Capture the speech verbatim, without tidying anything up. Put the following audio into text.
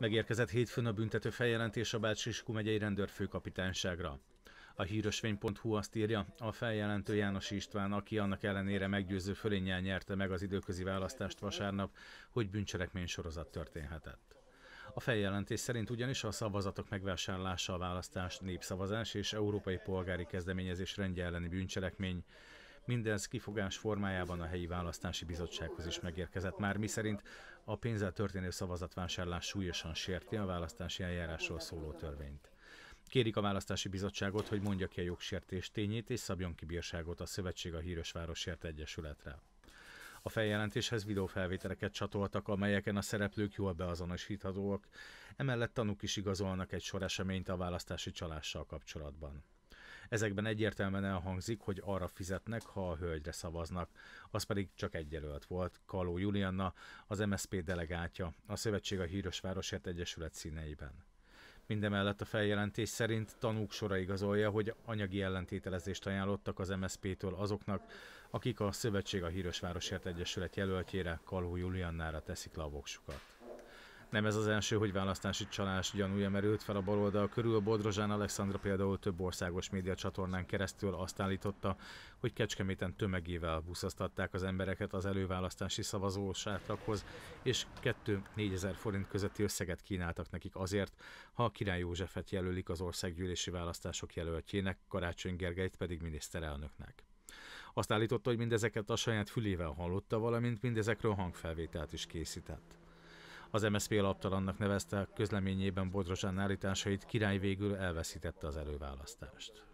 Megérkezett hétfőn a büntető feljelentés a Bács-Siskú megyei rendőrfőkapitányságra. A híresvény pont hu azt írja, a feljelentő János István, aki annak ellenére meggyőző fölénnyel nyerte meg az időközi választást vasárnap, hogy bűncselekmény sorozat történhetett. A feljelentés szerint ugyanis a szavazatok megvásárlása, a választás, népszavazás és európai polgári kezdeményezés rendje elleni bűncselekmény. Mindez kifogás formájában a helyi választási bizottsághoz is megérkezett már, miszerint a pénzzel történő szavazatvásárlás súlyosan sérti a választási eljárásról szóló törvényt. Kérik a választási bizottságot, hogy mondja ki a jogsértés tényét és szabjon ki bírságot a Szövetség a Híres Városért Egyesületre. A feljelentéshez videófelvételeket csatoltak, amelyeken a szereplők jól beazonosíthatóak, emellett tanúk is igazolnak egy sor eseményt a választási csalással kapcsolatban. Ezekben egyértelműen elhangzik, hogy arra fizetnek, ha a hölgyre szavaznak. Az pedig csak egy jelölt volt, Kaló Julianna, az em es zé pé delegátja, a Szövetség a Híres Városért Egyesület színeiben. Mindemellett a feljelentés szerint tanúk sora igazolja, hogy anyagi ellentételezést ajánlottak az em es zé pé-től azoknak, akik a Szövetség a Híres Városért Egyesület jelöltjére, Kaló Juliannára teszik le a voksukat. Nem ez az első, hogy választási csalás gyanúja merült fel a baloldal körül. Bodrozsán Alexandra például több országos médiacsatornán keresztül azt állította, hogy Kecskeméten tömegével buszoztatták az embereket az előválasztási szavazósátrakhoz, és kettő-négyezer forint közötti összeget kínáltak nekik azért, ha a Király Józsefet jelölik az országgyűlési választások jelöltjének, Karácsonygergeit pedig miniszterelnöknek. Azt állította, hogy mindezeket a saját fülével hallotta, valamint mindezekről hangfelvételt is készített. Az em es zé pé alaptalannak nevezte közleményében Bodrozsán állításait, Király végül elveszítette az előválasztást.